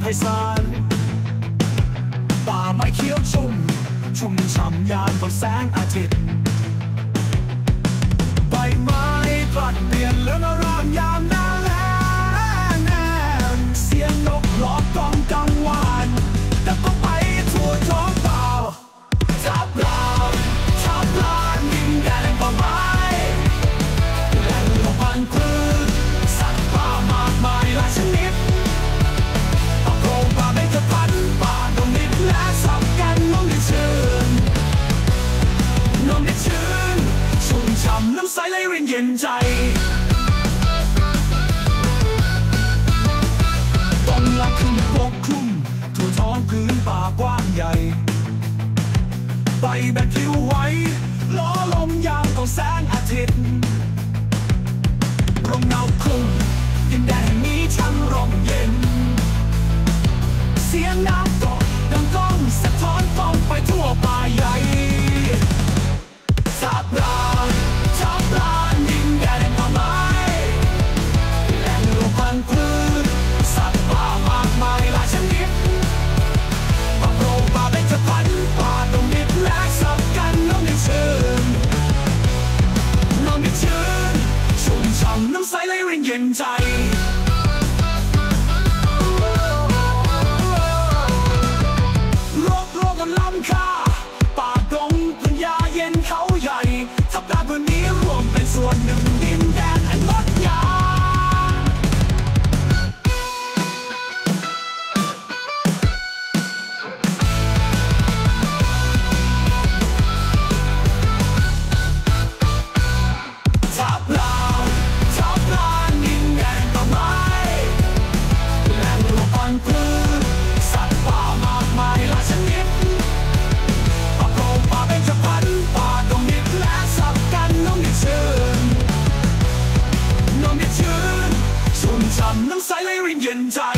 ไพศาลป่าไม้เขียวชุ่มฉ่ำยามตอนแสงอาทิตย์ใบไม้ผลัดเปลี่ยนเลือนรางยามหน้าแล้งเสียงนกร้องก้องกังวานแต่ต้องไปทั่วท้องฟ้าทับลานดินแดนป่าไม้แหล่งรวมพันธุ์พืชสัตว์ป่ามากมายหลายชนิดโครงป่าไม่จะพันป่าดงดิบและสับกันลมดิชื่นชุ่มฉ่ำน้ำใสไหลรินเย็นใจต้องละครึ่งปกคลุมทั่วท้องพื้นป่ากว้างใหญ่ใบแบกลิ้วไว้ล้อลมยามของแสงอาทิตย์ร่มเงาคลุมดินแดนนี้ช่างร่มเย็นเสียงน้ำตกดังก้องสะท้อนฟ้องไปทั่วป่าใหญ่ทับลานดินแดนป่าไม้แหล่งรวมพันธุ์พืชสัตว์ป่ามากมายหลายชนิดป่าโปร่งป่าเบญจพรรณป่าดงดิบและสับกันน้ำดิบชื้นชุ่มฉ่ำน้ำใสไหลรินเย็นใจ